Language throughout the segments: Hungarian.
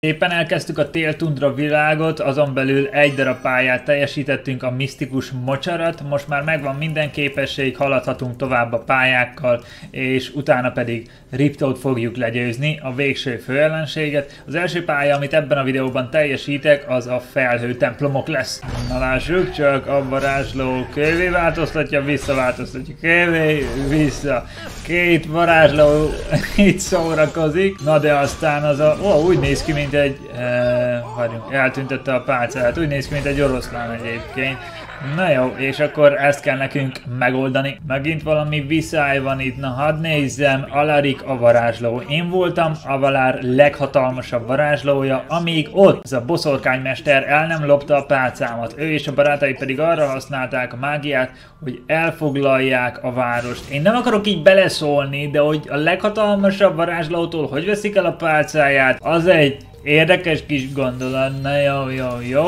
Éppen elkezdtük a Téltundra világot, azon belül egy darab pályát teljesítettünk, a misztikus mocsarat, most már megvan minden képesség, haladhatunk tovább a pályákkal, és utána pedig Riptót fogjuk legyőzni, a végső főellenséget. Az első pálya, amit ebben a videóban teljesítek, az a felhő templomok lesz. Na lássuk csak, a varázsló kövé változtatja, visszaváltoztatja, kövé, vissza. Két varázsló itt szórakozik, na de aztán az a... Ó, úgy néz ki, mint egy... eltüntette a pálcát, úgy néz ki, mint egy oroszlán egyébként. Na jó, és akkor ezt kell nekünk megoldani. Megint valami viszály van itt, na hadd nézzem, Alarik a varázsló. Én voltam a Valár leghatalmasabb varázslója, amíg ott az a boszorkánymester el nem lopta a pálcámat. Ő és a barátai pedig arra használták a mágiát, hogy elfoglalják a várost. Én nem akarok így beleszólni, de hogy a leghatalmasabb varázslótól hogy veszik el a pálcáját, az egy... érdekes kis gondolat, na jó,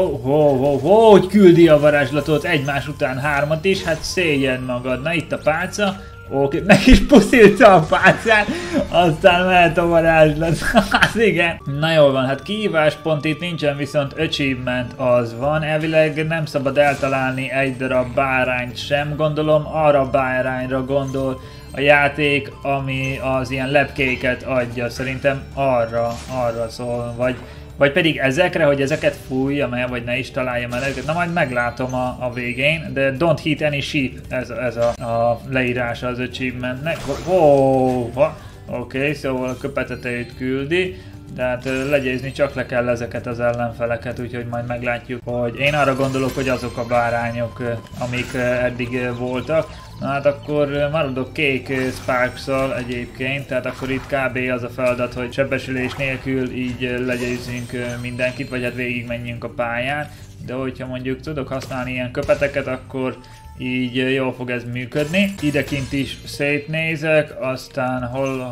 hogy küldi a varázslatot egymás után hármat is, hát szégyen magad, na itt a pálca, oké, meg is puszilta a pálcát, aztán mehet a varázslat, hát igen. Na jól van, hát kihíváspont itt nincsen, viszont achievement az van, elvileg nem szabad eltalálni egy darab bárányt sem, gondolom, arra a bárányra gondol a játék, ami az ilyen lepkéket adja, szerintem arra szól, vagy pedig ezekre, hogy ezeket fújjam el, vagy ne is találjam el ezeket, na majd meglátom a végén, de don't hit any sheep, ez a leírása az achievementnek. Oké, szóval a köpeteteit küldi, de hát legyőzni csak le kell ezeket az ellenfeleket, úgyhogy majd meglátjuk, hogy én arra gondolok, hogy azok a bárányok, amik eddig voltak. Na hát akkor maradok kék Sparx-szal egyébként, tehát akkor itt kb. Az a feladat, hogy sebesülés nélkül így legyőzzünk mindenkit, vagy hát végig menjünk a pályán, de hogyha mondjuk tudok használni ilyen köpeteket, akkor így jól fog ez működni. Idekint is szétnézek, aztán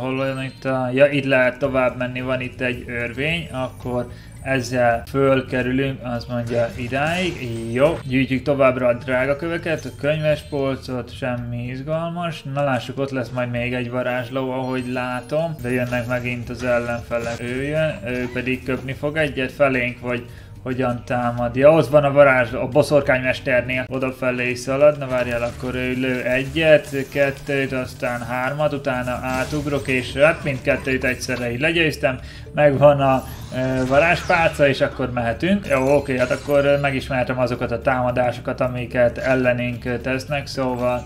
hol olyan itt a... Ja, itt lehet tovább menni, van itt egy örvény, akkor ezzel fölkerülünk, azt mondja idáig, jó. Gyűjtjük továbbra a drága köveket, a könyvespolcot, semmi izgalmas. Na lássuk, ott lesz majd még egy varázsló, ahogy látom. De jönnek megint az ellenfelek. Ő jön, ő pedig köpni fog egyet felénk, vagy hogyan támad. Ja, ott van a varázsló, a boszorkánymesternél. Odafelé szalad, na várjál, akkor ő lő egyet, kettőt, aztán hármat, utána átugrok, és hát mindkettőt egyszerre így legyőztem. Megvan a varázspálca, és akkor mehetünk. Jó, oké, hát akkor megismertem azokat a támadásokat, amiket ellenénk tesznek, szóval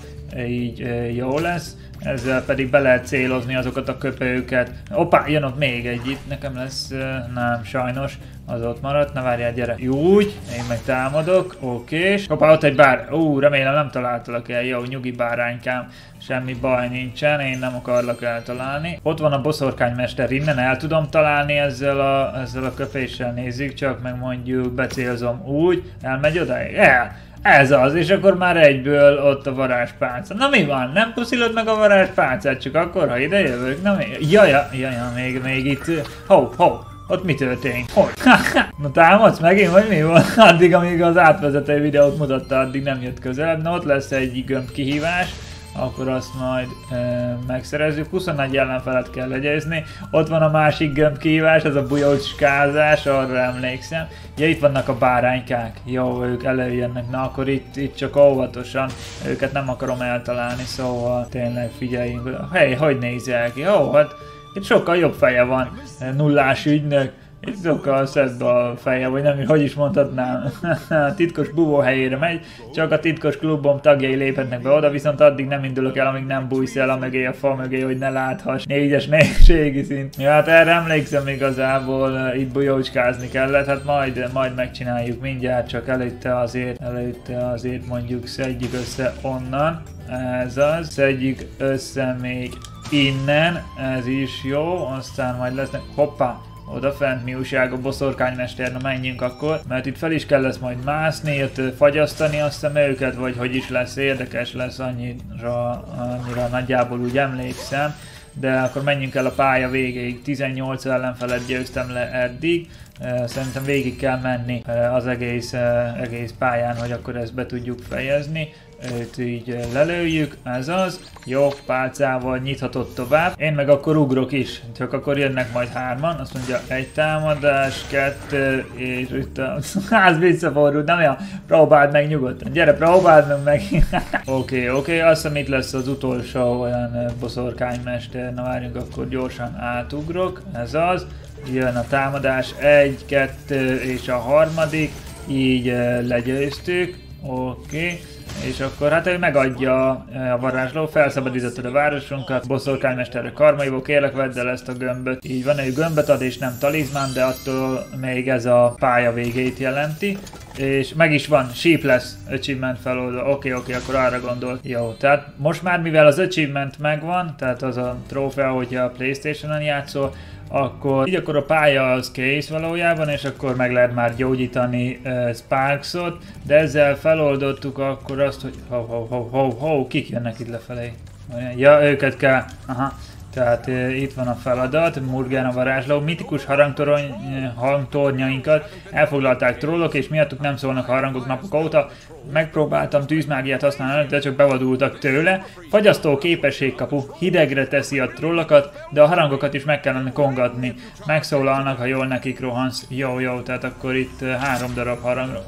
így jó lesz. Ezzel pedig be lehet célozni azokat a köpőket. Opa, jön ott még egy itt, nekem lesz, nem, sajnos, az ott maradt, na várjál, gyere. Úgy, én meg támadok, oké. Hoppá, ott egy bár, remélem nem találtalak el, jó, nyugi báránykám, semmi baj nincsen, én nem akarlak eltalálni. Ott van a boszorkánymester, innen el tudom találni ezzel a köpéssel, nézzük csak, meg mondjuk becélzom úgy, elmegy odáig, el! Ez az, és akkor már egyből ott a varázspálca. Na mi van? Nem puszilod meg a varázspálcát, csak akkor, ha ide jövök? Na mi? Jaja, még itt... Ott mi történt? Hogy? Na támadsz megint, vagy mi van? Addig, amíg az átvezető videót mutatta, addig nem jött közelebb. Na ott lesz egy gömb kihívás, akkor azt majd megszerezzük. 21 ellenfelet kell legyőzni. Ott van a másik gömb kihívás, az a bujócskázás, arra emlékszem. Ja, itt vannak a báránykák. Jó, ők előjönnek. Na akkor itt csak óvatosan, őket nem akarom eltalálni, szóval tényleg figyeljünk. Hey, hogy nézel ki? Jó, hát itt sokkal jobb feje van nullás ügynök. Itt sokkal szebb a feje, vagy nem, hogy is mondhatnám. A titkos buvó helyére megy, csak a titkos klubom tagjai léphetnek be oda, viszont addig nem indulok el, amíg nem bújsz el a mögé, a fa mögé, hogy ne láthass. 4-es nehézségi szint. Ja, hát erre emlékszem igazából, itt bujócskázni kellett, hát majd megcsináljuk mindjárt, csak előtte azért mondjuk szedjük össze onnan. Ez az, szedjük össze még innen, ez is jó, aztán majd lesznek, hoppá! Odafent mi újság a boszorkánymester, na menjünk akkor, mert itt fel is kell lesz majd mászni, ott fagyasztani azt a őket, vagy hogy is lesz, érdekes lesz, annyira nagyjából úgy emlékszem, de akkor menjünk el a pálya végéig, 18 ellenfelet győztem le eddig, Szerintem végig kell menni az egész pályán, hogy akkor ezt be tudjuk fejezni. Őt így lelőjük, ez az. Jó, pálcával nyithatod tovább. Én meg akkor ugrok is, csak akkor jönnek majd hárman. Azt mondja, egy támadás, kettő, és itt az visszafordult. Nem olyan, próbáld meg nyugodtan. Gyere, próbáld meg! Oké, azt hiszem itt lesz az utolsó olyan boszorkánymester. Na várjunk, akkor gyorsan átugrok. Ez az. Jön a támadás, egy, kettő, és a harmadik. Így legyőztük. Oké. És akkor hát ő megadja a varázsló, felszabadítottad a városunkat, boszorkánymesterre karmaiból, kérlek vedd el ezt a gömböt. Így van, ő gömböt ad és nem talizmán, de attól még ez a pálya végét jelenti. És meg is van, síp lesz, achievement feloldva, oké, akkor arra gondolt. Jó, tehát most már mivel az achievement megvan, tehát az a trófea, hogyha a PlayStation-on játszol, akkor így akkor a pálya az kész valójában, és akkor meg lehet már gyógyítani Sparxot, de ezzel feloldottuk akkor azt, hogy kik jönnek itt lefelé? Ja, őket kell, aha. Tehát itt van a feladat, Murgán a varázsló, mitikus hangtornyainkat elfoglalták trollok, és miattuk nem szólnak a harangok napok óta. Megpróbáltam tűzmágiát használni, de csak bevadultak tőle. Fagyasztó képességkapu hidegre teszi a trollokat, de a harangokat is meg kellene kongatni. Megszólalnak, ha jól nekik rohansz. Jó, tehát akkor itt 3 darab harangra.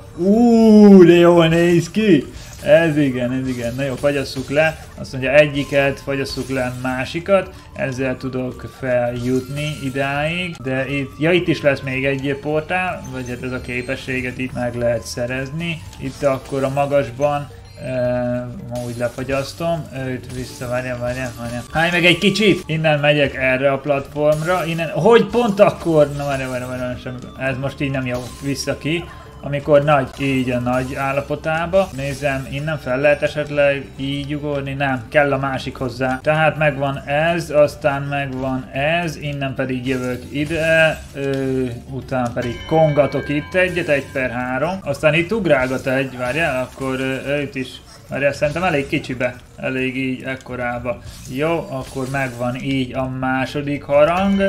De jól néz ki! Ez igen. Na jó, fagyasszuk le. Azt mondja egyiket, fagyasszuk le másikat. Ezzel tudok feljutni idáig. De itt, ja itt is lesz még egy portál, vagy hát ez a képességet itt meg lehet szerezni. Itt akkor a magasban úgy lefagyasztom. Őt visszavárjam. Háj meg egy kicsit! Innen megyek erre a platformra. Innen, hogy pont akkor? Na várjam, semmi. Ez most így nem jó. Vissza ki. Amikor nagy, így a nagy állapotába. Nézem, innen fel lehet esetleg így ugorni, nem, kell a másik hozzá. Tehát megvan ez, aztán megvan ez, innen pedig jövök ide, utána pedig kongatok itt egyet, 1/3. Aztán itt ugrálgat egy, várjál, akkor őt is, várjál, szerintem elég kicsibe, elég így ekkorába. Jó, akkor megvan így a második harang.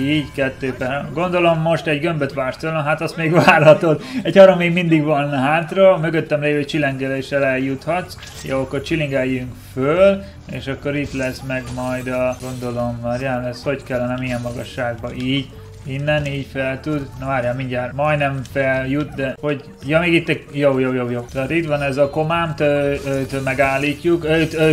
Így 2/3. Gondolom most egy gömböt vársz tőlem, hát azt még várhatod. Egy harang még mindig van hátra, mögöttem lévő csilingeléssel eljuthatsz. Jó, akkor csilingeljünk föl, és akkor itt lesz meg majd a... Gondolom, várjál, lesz, hogy kellene milyen magasságba így. Innen így fel tud, na várjál mindjárt, majdnem feljut, de hogy, ja még itt, jó. Tehát itt van ez a komámt, őt megállítjuk,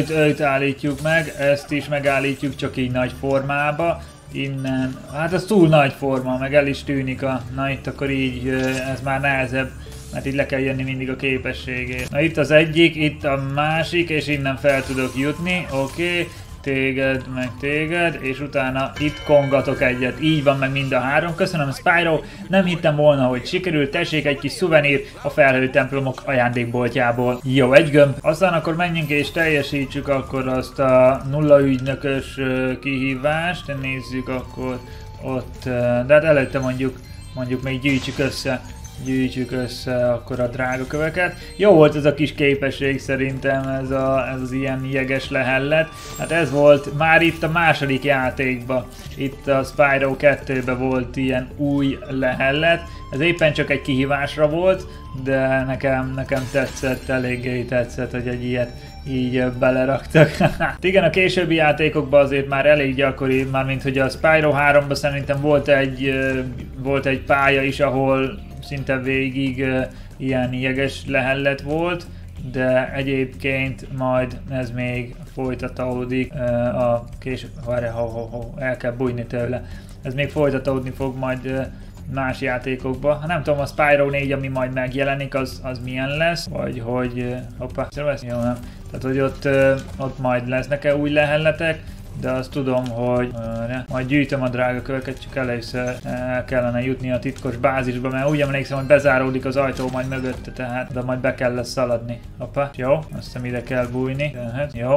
őt állítjuk meg, ezt is megállítjuk, csak így nagy formába. Innen, hát ez túl nagy forma, meg el is tűnik a, na itt akkor így, ez már nehezebb, mert így le kell jönni mindig a képességét. Na itt az egyik, itt a másik, és innen fel tudok jutni, oké. Téged, meg téged, és utána itt kongatok egyet. Így van meg mind a három. Köszönöm Spyro, nem hittem volna, hogy sikerült. Tessék egy kis szuvenír a felhőtt templomok ajándékboltjából. Jó, egy gömb. Aztán akkor menjünk és teljesítsük akkor azt a 0 ügynökös kihívást. Nézzük akkor ott, de hát előtte mondjuk még gyűjtsük össze akkor a drága köveket. Jó volt ez a kis képesség szerintem, ez az ilyen jeges lehellet. Hát ez volt már itt a második játékban. Itt a Spyro 2-ben volt ilyen új lehellet. Ez éppen csak egy kihívásra volt, de nekem tetszett, eléggé tetszett, hogy egy ilyet így beleraktak. Igen, a későbbi játékokban azért már elég gyakori, mármint hogy a Spyro 3-ban szerintem volt egy pálya is, ahol szinte végig ilyen jeges lehellet volt, de egyébként majd ez még folytatódik a később, várjál, el kell bújni tőle. Ez még folytatódni fog majd más játékokba. Ha nem tudom, a Spyro 4, ami majd megjelenik, az milyen lesz, vagy hogy, hoppá, jó nem. Tehát, hogy ott majd lesznek-e új lehelletek, de azt tudom, hogy majd gyűjtöm a drága köveket, csak először kellene jutni a titkos bázisba, mert úgy emlékszem, hogy bezáródik az ajtó majd mögötte, tehát de majd be kell lesz szaladni. Hoppá, jó, azt hiszem ide kell bújni. Tehát, jó,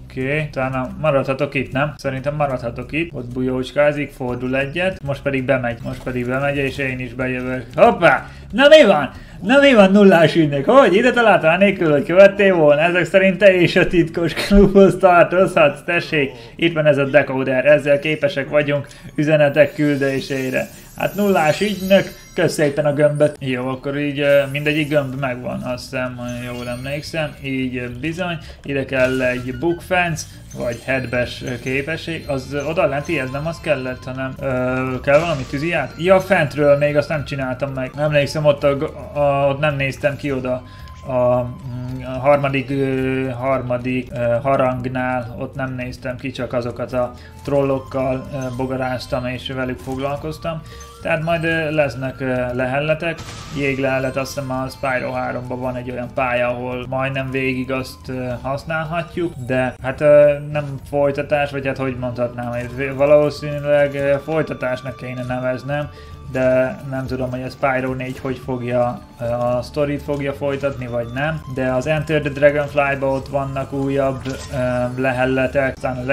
oké. Talán maradhatok itt, nem? Szerintem maradhatok itt. Ott bujócskázik, fordul egyet, most pedig bemegy, és én is bejövök. Hoppá! Na mi van nullás ügynök? Hogy? Ide találtam anélkül, hogy követtél volna? Ezek szerint te és a titkos klubhoz tartozhatsz, tessék! Itt van ez a decoder, ezzel képesek vagyunk üzenetek küldésére. Hát nullás ügynök, kösz szépen a gömböt. Jó, akkor így mindegyik gömb megvan, azt hiszem, jól emlékszem. Így bizony, ide kell egy book fence, vagy headbash képesség. Az odalenti, ez nem az kellett, hanem kell valami tűziját? Ja, fentről még azt nem csináltam meg. Emlékszem, ott ott nem néztem ki oda. A harmadik harangnál ott nem néztem ki, csak azokat a trollokkal bogaráztam és velük foglalkoztam. Tehát majd lesznek lehelletek. Jéglehellet, azt hiszem a Spyro 3-ban van egy olyan pálya, ahol majdnem végig azt használhatjuk, de hát nem folytatás, vagy hát hogy mondhatnám, valószínűleg folytatásnak kéne neveznem, de nem tudom, hogy a Spyro 4 hogy fogja a sztorit fogja folytatni, vagy nem. De az Enter the Dragonfly-ba ott vannak újabb lehelletek, aztán a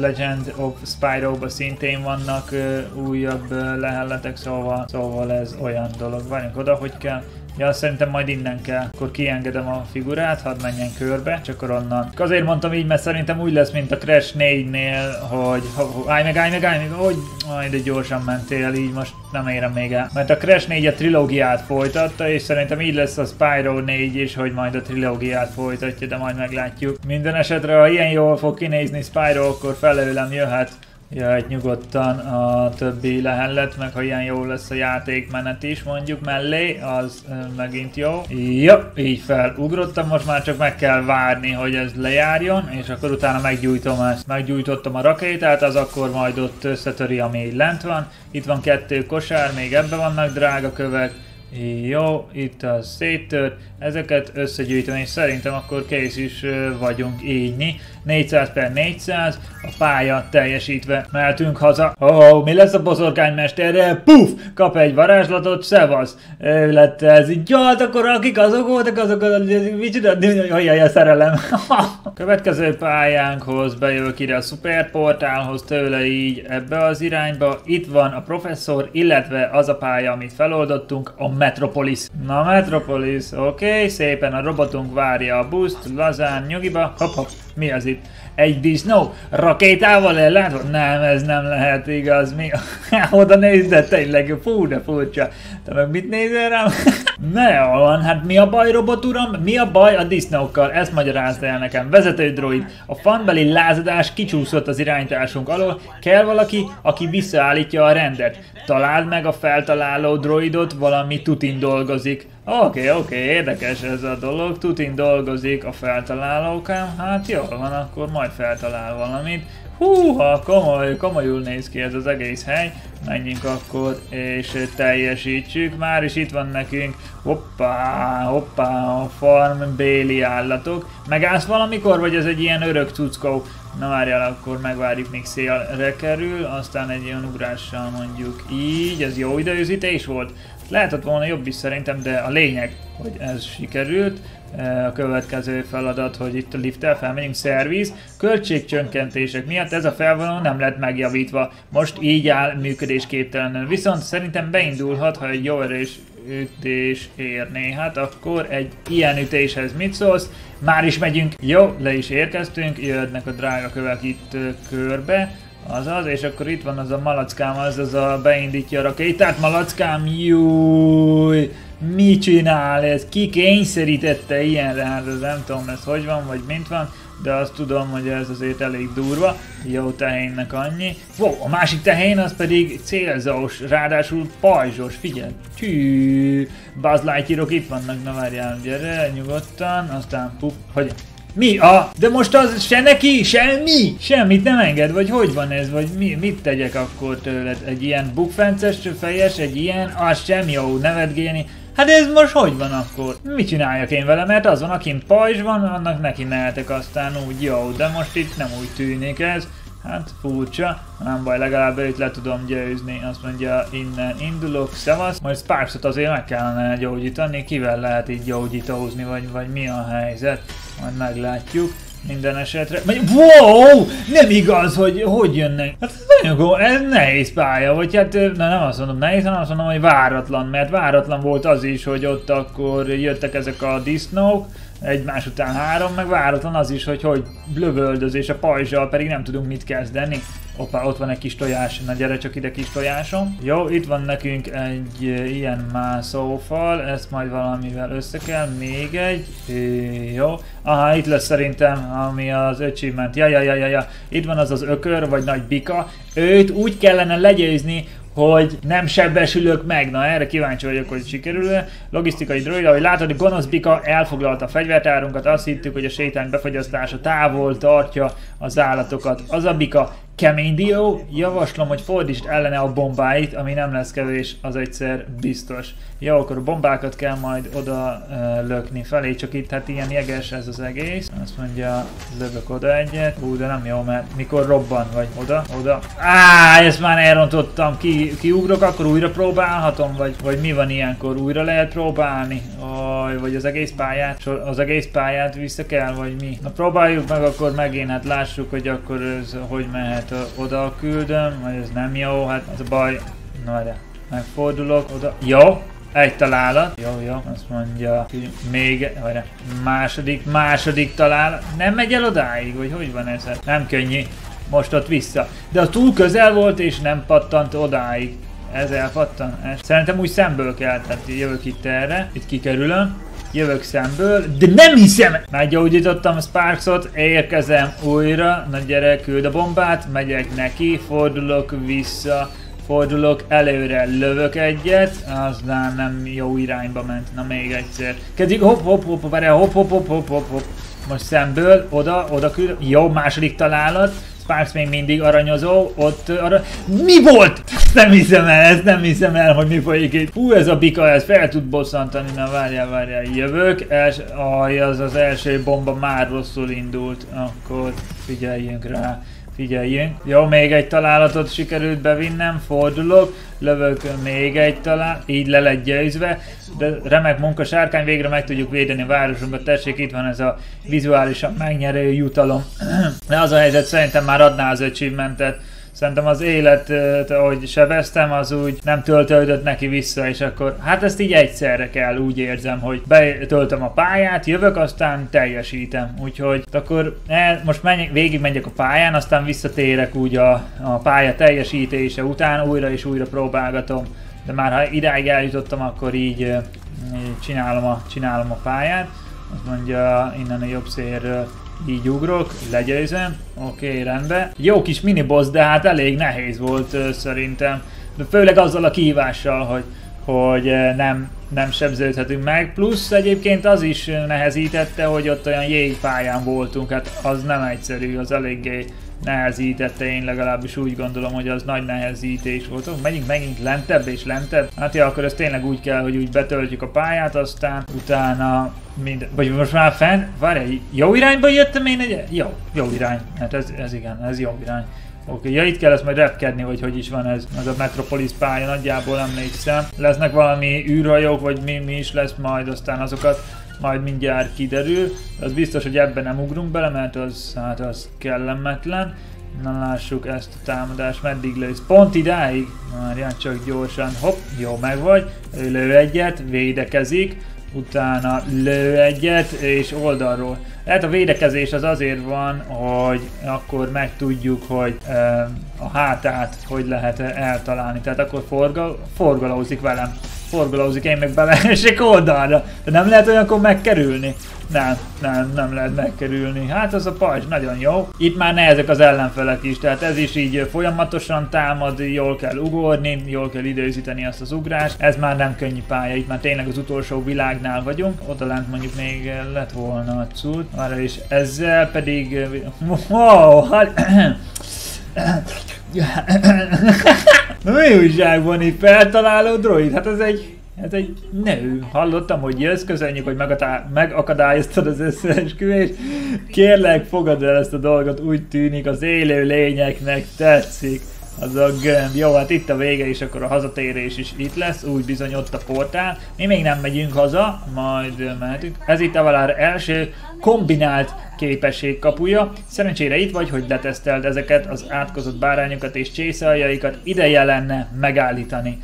Legend of Spyro-ba szintén vannak újabb lehelletek, szóval ez olyan dolog. Várjunk oda, hogy kell. Ja, szerintem majd innen kell. Akkor kiengedem a figurát, hadd menjen körbe, csak akkor onnan. Azért mondtam így, mert szerintem úgy lesz, mint a Crash 4-nél, hogy... Állj meg, hogy... Majd de gyorsan mentél, így most nem érem még el. Mert a Crash 4 a trilógiát folytatta, és szerintem így lesz a Spyro 4 is, hogy majd a trilógiát folytatja, de majd meglátjuk. Minden esetre, ha ilyen jól fog kinézni Spyro, akkor felőlem jöhet. Jöhet nyugodtan a többi lehellet, meg ha ilyen jó lesz a játékmenet is mondjuk mellé, az megint jó. Jop, így felugrottam, most már csak meg kell várni, hogy ez lejárjon, és akkor utána meggyújtom ezt. Meggyújtottam a rakétát, az akkor majd ott összetöri, ami lent van. Itt van 2 kosár, még ebben vannak drága kövek. Jó, itt a széttört, ezeket összegyűjtöm, és szerintem akkor kész is vagyunk ígyni. 400×400, a pálya teljesítve, mehetünk haza. Oh, mi lesz a boszorkánymesterre? Puf! Kap egy varázslatot, szevasz! Ő lett ez így, hát akkor akik azok voltak, azok micsoda, jaj, a szerelem. Következő pályánkhoz bejövök ide a szuperportálhoz, tőle így ebbe az irányba. Itt van a professzor, illetve az a pálya, amit feloldottunk, a Metropolis. Na, Metropolis, oké, szépen a robotunk várja a buszt, lazán, nyugiba, hop-hop. Mi az itt? Egy disznó? Rakétával ellátva? Nem, ez nem lehet igaz, mi? Oda nézd, de tényleg, fú, de furcsa. Te meg mit nézel rám? Ne, van, hát mi a baj, robot uram? Mi a baj a disznókkal? Ezt magyarázta el nekem. Vezető droid, a fanbeli lázadás kicsúszott az irányításunk alól. Kell valaki, aki visszaállítja a rendet. Találd meg a feltaláló droidot, valami tutin dolgozik. Oké, érdekes ez a dolog, tutin dolgozik a feltalálókám, hát jól van, akkor majd feltalál valamit. Húha, komolyul néz ki ez az egész hely. Menjünk akkor, és teljesítsük. Már is itt van nekünk, hoppá, a farm béli állatok. Megállsz valamikor, vagy ez egy ilyen örök cuckó? Na várjál, akkor megvárjuk, míg szélre kerül, aztán egy ilyen ugrással mondjuk így, ez jó időzítés volt. Lehetett volna jobb is szerintem, de a lényeg, hogy ez sikerült. A következő feladat, hogy itt a lifttel felmegyünk, szerviz. Költségcsökkentések miatt ez a felvonó nem lett megjavítva. Most így áll működésképtelen. Viszont szerintem beindulhat, ha egy jó erős ütés érné. Hát akkor egy ilyen ütéshez mit szólsz? Már is megyünk. Jó, le is érkeztünk. Jönnek a drága kövek itt körbe. Azaz, és akkor itt van az a malackám, az a beindítja a rakétát. Malackám, júj! Mi csinál ez? Ki kényszerítette ilyenre? Hát ez nem tudom, ez hogy van, vagy mint van, de azt tudom, hogy ez azért elég durva. Jó tehénnek annyi. Wow, a másik tehén az pedig célzós, ráadásul pajzsos, figyelj! Tű, Buzz Lightyearok itt vannak, na várjál, gyere, nyugodtan, aztán puff, hogy... Mi a? De most az se neki, semmi? Semmit nem enged, vagy hogy van ez, vagy mit tegyek akkor tőled? Egy ilyen bukfences fejes, egy ilyen, az sem jó, nevetgélni. Hát ez most hogy van akkor? Mit csináljak én vele, mert az van, akin pajzs van, annak neki mehetek aztán úgy, jó, de most itt nem úgy tűnik ez. Hát furcsa, nem baj, legalább őt le tudom győzni, azt mondja, innen indulok, szevasz. Majd Sparxot azért meg kellene gyógyítani, kivel lehet így gyógyítózni, vagy mi a helyzet, majd meglátjuk. Minden esetre... Wow! Nem igaz, hogy jönnek! Hát ez nagyon jó, ez nehéz pálya, vagy hát nem azt mondom nehéz, hanem azt mondom, hogy váratlan, mert váratlan volt az is, hogy ott akkor jöttek ezek a disznók, egymás után három, meg váratlan az is, hogy lövöldözés a pajzsal, pedig nem tudunk mit kezdeni. Hoppá, ott van egy kis tojás, na gyere csak ide kis tojásom. Jó, itt van nekünk egy ilyen mászófal, ezt majd valamivel össze kell, még egy, jó. Aha, itt lesz szerintem, ami az achievement, ja. Itt van az az ökör, vagy nagy bika, őt úgy kellene legyőzni, hogy nem sebesülök meg. Na erre kíváncsi vagyok, hogy sikerül-e. Logisztikai droid, ahogy látod, gonosz bika elfoglalta a fegyvertárunkat, azt hittük, hogy a sétány befagyasztása távol tartja az állatokat. Az a bika kemény dió, javaslom, hogy fordítsd ellene a bombáit, ami nem lesz kevés, az egyszer biztos. Jó, akkor a bombákat kell majd oda lökni felé, csak itt hát ilyen jeges ez az egész. Azt mondja, lövök oda egyet. Hú, de nem jó, mert mikor robban, vagy oda. Áááá, ezt már elrontottam, kiugrok, akkor újra próbálhatom, vagy mi van ilyenkor, újra lehet próbálni? Aj, vagy az egész pályát vissza kell, vagy mi? Na próbáljuk meg akkor megint, hát lássuk, hogy akkor ez hogy mehet. Oda küldöm, vagy ez nem jó, hát az a baj. Na de, megfordulok oda. Jó, egy találat. Jó, azt mondja, még, vagy ne, második találat. Nem megy el odáig, vagy hogy van ez? Nem könnyű, most ott vissza. De a túl közel volt, és nem pattant odáig. Ez elpattan? Szerintem úgy szemből kell, tehát jövök itt erre, itt kikerülöm. Jövök szemből, de nem hiszem! Meggyógyítottam a Sparxot, érkezem újra, na gyere, küld a bombát, megyek neki, fordulok vissza, fordulok előre, lövök egyet, aztán nem jó irányba ment, na még egyszer. Kezdjük, hopp, most szemből, oda küld, jó, második találat. Sparx még mindig aranyozó, ott arra... Mi volt? Ezt nem hiszem el, hogy mi folyik itt. Hú, ez a bika, ez fel tud bosszantani, na várjál, jövök. Az első bomba már rosszul indult, akkor figyeljünk rá. Jó, még egy találatot sikerült bevinnem, fordulok, lövök még egy találat, így le lett győzve, de remek munka sárkány, végre meg tudjuk védeni a városunkat, tessék, itt van ez a vizuálisan megnyerő jutalom. De az a helyzet, szerintem már adná az achievementet. Szerintem az életet, ahogy sebeztem, az úgy nem töltődött neki vissza, és akkor hát ezt így egyszerre kell, úgy érzem, hogy betöltöm a pályát, jövök, aztán teljesítem. Úgyhogy akkor most végigmegyek a pályán, aztán visszatérek úgy a pálya teljesítése után, újra és újra próbálgatom. De már ha idáig eljutottam, akkor így csinálom a pályát. Azt mondja, innen a jobb szélről. Így ugrok, legyőzöm, oké, rendben. Jó kis miniboss, de hát elég nehéz volt szerintem. De főleg azzal a kihívással, hogy nem sebződhetünk meg. Plusz egyébként az is nehezítette, hogy ott olyan jégpályán voltunk, hát az nem egyszerű, az eléggé nehezítette, én legalábbis úgy gondolom, hogy az nagy nehezítés volt. Megyünk megint lentebb és lentebb. Hát ja, akkor ez tényleg úgy kell, hogy úgy betöltjük a pályát, aztán utána minden... Vagy most már fenn... Várj, jó irányba jöttem én egy... Jó irány. Hát ez igen, ez jó irány. Oké, ja, itt kell ezt majd repkedni, vagy hogy is van ez. Az a Metropolis pálya, nagyjából emlékszem. Lesznek valami űrhajók, vagy mi is lesz majd, aztán azokat majd mindjárt kiderül. Az biztos, hogy ebben nem ugrunk bele, mert az kellemetlen. Na lássuk ezt a támadást, meddig lősz. Pont idáig? Várjál csak gyorsan, hopp, jó, megvagy. Ő lő egyet, védekezik, utána lő egyet, és oldalról. Tehát a védekezés az azért van, hogy akkor megtudjuk, hogy a hátát hogy lehet eltalálni. Tehát akkor forgalózik velem. Forgalózik, én meg beleesek oldalra. De nem lehet olyankor megkerülni? Nem lehet megkerülni. Hát az a pajzs nagyon jó. Itt már nehezek az ellenfelek is, tehát ez is így folyamatosan támad, jól kell ugorni, jól kell időzíteni azt az ugrást. Ez már nem könnyű pálya, itt már tényleg az utolsó világnál vagyunk. Oda lent mondjuk még lett volna a cucc. Arra is ezzel pedig... Wow! Na mi újság van itt? Feltaláló droid? Hát ez egy nő. Hallottam, hogy jössz, köszönjük, hogy megakadályoztad az összeesküvést. Kérlek, fogadd el ezt a dolgot, úgy tűnik az élő lényeknek tetszik. Az a gömb. Jó, hát itt a vége is, akkor a hazatérés is itt lesz, úgy bizony ott a portál. Mi még nem megyünk haza, majd mehetünk. Ez itt a Valár első kombinált képesség kapuja. Szerencsére itt vagy, hogy leteszteld ezeket az átkozott bárányokat és csészáljaikat, ideje lenne megállítani.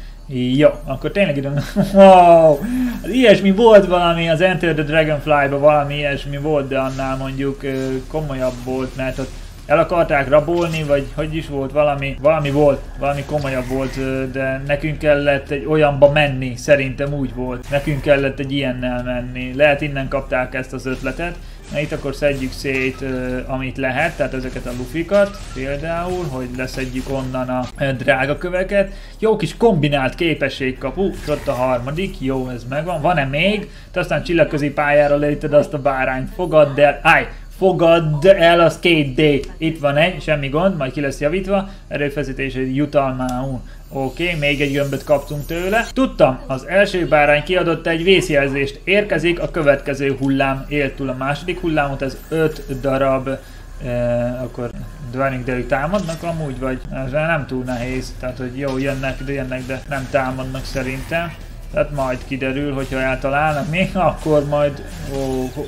Jó, akkor tényleg idő. Wow! Az ilyesmi volt valami, az Enter the Dragonfly-ba valami ilyesmi volt, de annál mondjuk komolyabb volt, mert ott el akarták rabolni, vagy hogy is volt, valami volt, valami komolyabb volt, de nekünk kellett egy olyanba menni, szerintem úgy volt. Nekünk kellett egy ilyennel menni. Lehet innen kapták ezt az ötletet. Na itt akkor szedjük szét, amit lehet, tehát ezeket a lufikat például, hogy leszedjük onnan a drága köveket. Jó kis kombinált képességkapu, és ott a harmadik, jó, ez megvan. Van-e még? Te aztán csillagközi pályára lejted azt a bárányt, fogadd el, állj! Fogadd el, az 2D. Itt van egy, semmi gond, majd ki lesz javítva. Erőfeszítés jutalmául. Oké, még egy gömböt kaptunk tőle. Tudtam, az első bárány kiadott egy vészjelzést. Érkezik a következő hullám, élt túl a második hullámot, ez 5 darab. Akkor dwelling, de ők támadnak amúgy, vagy? Ez nem túl nehéz. Tehát, hogy jó, jönnek, de nem támadnak szerintem. Tehát majd kiderül, hogyha eltalálnak még, akkor majd...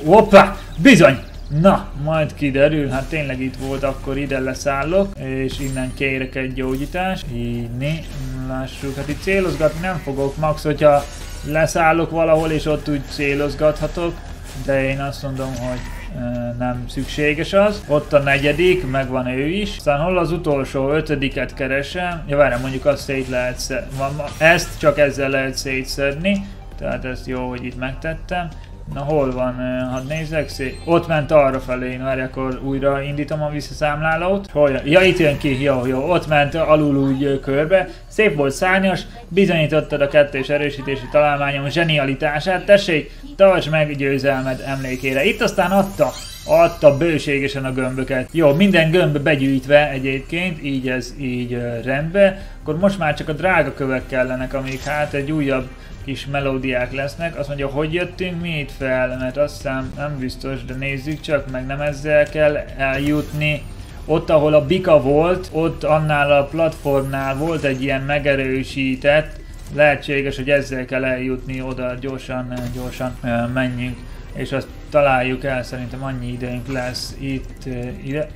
Hoppá! Bizony! Na, majd kiderül, hát tényleg itt volt, akkor ide leszállok, és innen kérek egy gyógyítást. Hívni, lássuk, hát itt célozgatni nem fogok, max, hogyha leszállok valahol, és ott úgy célozgathatok, de én azt mondom, hogy nem szükséges az. Ott a negyedik, megvan ő is. Aztán hol az utolsó, ötödiket keresem. Ja, várjál, mondjuk azt szét lehet szedni. Ezt csak ezzel lehet szétszedni, tehát ezt jó, hogy itt megtettem. Na hol van? Hadd nézzek szét. Ott ment arra felé, várj, akkor újra indítom a visszaszámlálót. Hol? Ja, itt jön ki, jó, ott ment alul úgy körbe. Szép volt, szárnyas, bizonyítottad a kettős erősítési találmányom zsenialitását, tessék, tartsd meg győzelmed emlékére. Itt aztán adta bőségesen a gömböket. Jó, minden gömb begyűjtve egyébként, így ez így rendben. Akkor most már csak a drága kövek kellenek, amik hát egy újabb kis melódiák lesznek. Azt mondja, hogy jöttünk mi itt fel, mert azt hiszem nem biztos, de nézzük csak, meg nem ezzel kell eljutni. Ott, ahol a bika volt, ott annál a platformnál volt egy ilyen megerősített, lehetséges, hogy ezzel kell eljutni oda, gyorsan menjünk, és azt találjuk el, szerintem annyi időnk lesz itt,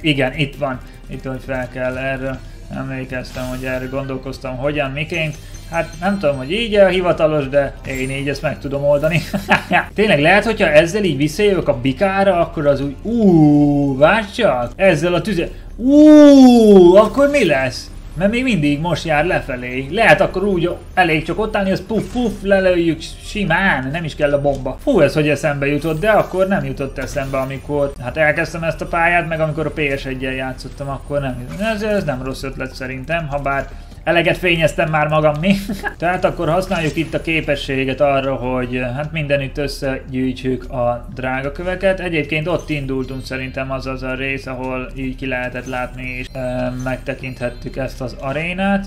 igen, itt van, itt, hogy fel kell erre. Emlékeztem, hogy erre gondolkoztam, hogyan, miként. Hát nem tudom, hogy így a hivatalos, de én így ezt meg tudom oldani. Tényleg lehet, hogyha ezzel így visszajövök a bikára, akkor az úgy... várj csak! Ezzel a tüze... akkor mi lesz? Mert még mindig most jár lefelé. Lehet akkor úgy elég csak ott állni, az puff-puff, lelőjük simán, nem is kell a bomba. Fú, ez hogy eszembe jutott, de akkor nem jutott eszembe, amikor hát elkezdtem ezt a pályát, meg amikor a PS1-jel játszottam, akkor nem. Ez nem rossz ötlet szerintem, ha bár eleget fényeztem már magam mi. Tehát akkor használjuk itt a képességet arra, hogy hát mindenütt összegyűjtsük a drága köveket. Egyébként ott indultunk szerintem, az a rész, ahol így ki lehetett látni, és megtekinthettük ezt az arénát.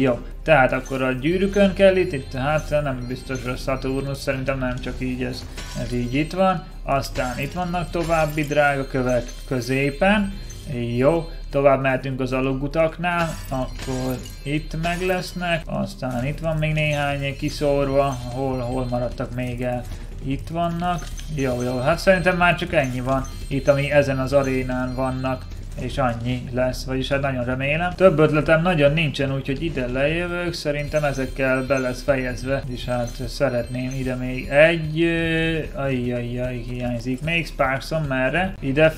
Jó, tehát akkor a gyűrűkön kell itt hát nem biztos, hogy Saturnus, szerintem nem csak így, ez így itt van. Aztán itt vannak további drága kövek középen. Jó, tovább mehetünk az alagutaknál, akkor itt meg lesznek, aztán itt van még néhány kiszórva, hol maradtak még el, itt vannak, jó, hát szerintem már csak ennyi van, itt ami ezen az arénán vannak, és annyi lesz, vagyis hát nagyon remélem. Több ötletem nagyon nincsen, úgyhogy ide lejövök, szerintem ezekkel be lesz fejezve, és hát szeretném ide még egy... hiányzik még Sparxon, merre? Ide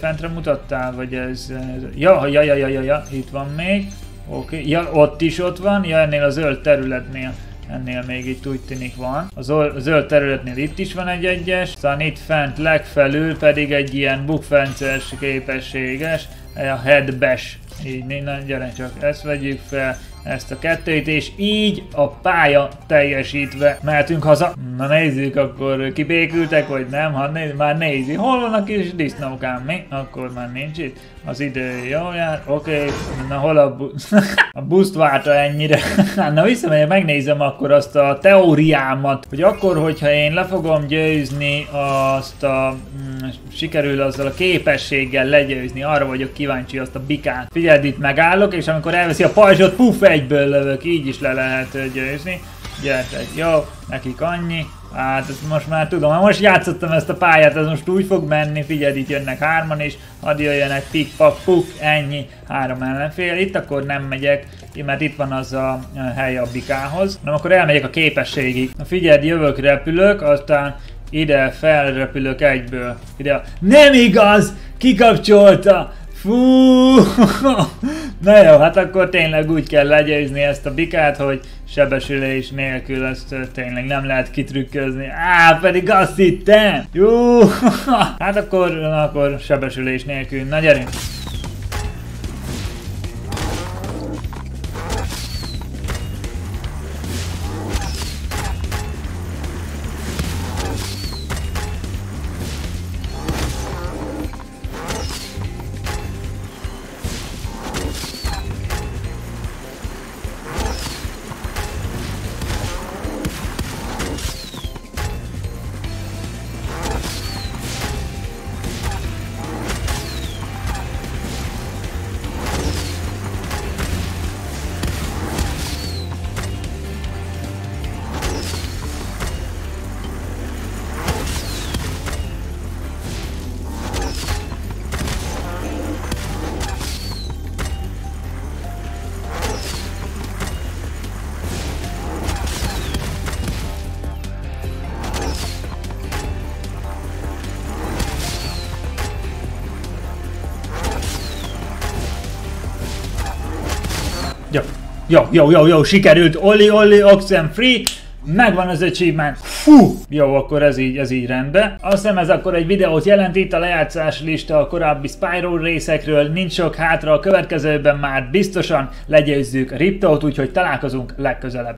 fentre mutattál, vagy ez... Ja, itt van még. Oké, ja, ott is ott van, ja, ennél a zöld területnél. Ennél még itt úgy tűnik van. A zöld területnél itt is van egy egyes, aztán itt fent legfelül pedig egy ilyen bukfences képességes, a headbash. Így, na, gyere csak, ezt vegyük fel, ezt a kettőt, és így a pálya teljesítve mehetünk haza. Na nézzük, akkor kibékültek, vagy nem, ha már nézi. Hol van a kis disznókám, mi? Akkor már nincs itt. Az idő jól jár, oké, na hol a busz? A buszt várta ennyire. Na visszamegyek, megnézem akkor azt a teóriámat, hogy akkor, hogyha én le fogom győzni azt a... sikerül azzal a képességgel legyőzni, arra vagyok kíváncsi, azt a bikát. Figyeld, itt megállok, és amikor elveszi a pajzsot, puff, egyből lövök, így is le lehet győzni. Gyertek, jó, nekik annyi. Hát ezt most már tudom, ha most játszottam ezt a pályát, ez most úgy fog menni, figyeld, itt jönnek hárman is, hadd jöjjenek, pik, pak, puk, ennyi, három ellenfél, itt akkor nem megyek mert itt van az a hely a bikához. Na, akkor elmegyek a képességig. Na figyeld, jövök, repülök, aztán ide felrepülök egyből. Ide. Nem igaz! Kikapcsolta! Fú! Na jó, hát akkor tényleg úgy kell legyőzni ezt a bikát, hogy sebesülés nélkül ezt tényleg nem lehet kitrükközni. Á, pedig azt hittem! Jó! Hát akkor sebesülés nélkül. Na gyerünk! Jó, sikerült, Oli, Oxenfree, megvan az achievement. Fú! Jó, akkor ez így rendben. Azt hiszem ez akkor egy videót jelent, itt a lejátszás lista a korábbi Spyro részekről, nincs sok hátra, a következőben már biztosan legyőzzük Riptót, úgyhogy találkozunk legközelebb.